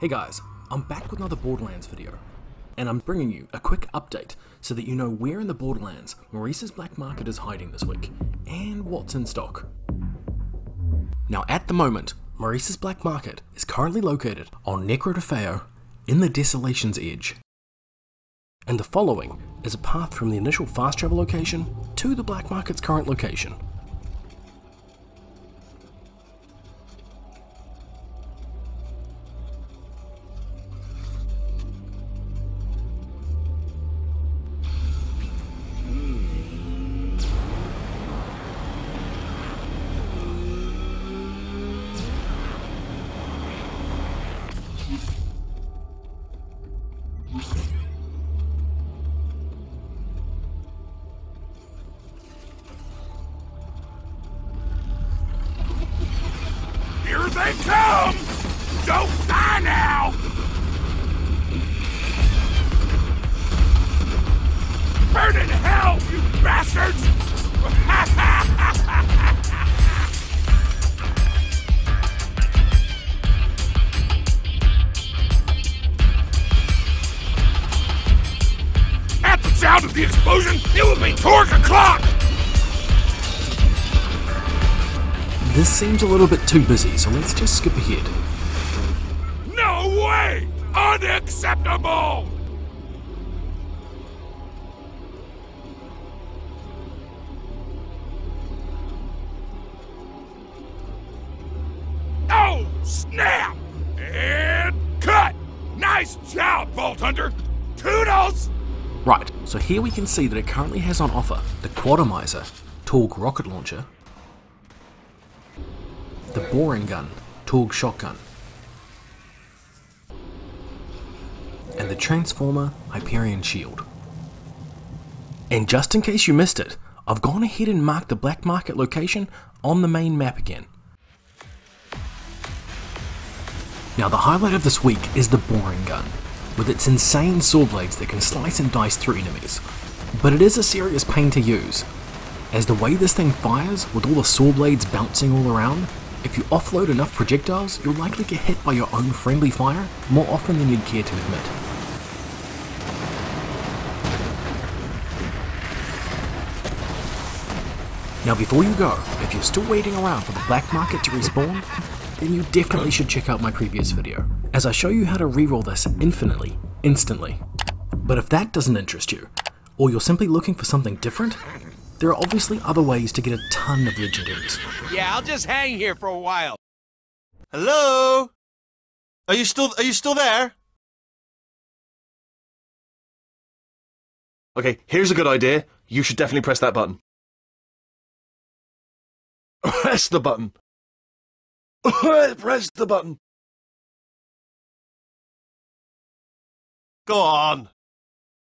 Hey guys, I'm back with another Borderlands video, and I'm bringing you a quick update so that you know where in the Borderlands Maurice's Black Market is hiding this week, and what's in stock. Now at the moment, Maurice's Black Market is currently located on Necrotafeo in the Desolation's Edge. And the following is a path from the initial fast travel location to the Black Market's current location. They come! Don't die now! Burn in hell, you bastards! At the sound of the explosion, it will be Torgue o'clock! This seems a little bit too busy, so let's just skip ahead. No way! Unacceptable! Oh, snap! And cut! Nice job, Vault Hunter! Toodles! Right, so here we can see that it currently has on offer the Quadamizer, Torgue rocket launcher, the Boring Gun, Torgue shotgun, and the Transformer Hyperion shield. And just in case you missed it, I've gone ahead and marked the Black Market location on the main map again. Now the highlight of this week is the Boring Gun, with its insane saw blades that can slice and dice through enemies. But it is a serious pain to use, as the way this thing fires, with all the saw blades bouncing all around, if you offload enough projectiles, you'll likely get hit by your own friendly fire more often than you'd care to admit. Now before you go, if you're still waiting around for the Black Market to respawn, then you definitely should check out my previous video, as I show you how to reroll this infinitely, instantly. But if that doesn't interest you, or you're simply looking for something different, there are obviously other ways to get a ton of legendaries. Yeah, I'll just hang here for a while. Hello? Are you still there? Okay, here's a good idea. You should definitely press that button. Press the button. Press the button. Go on.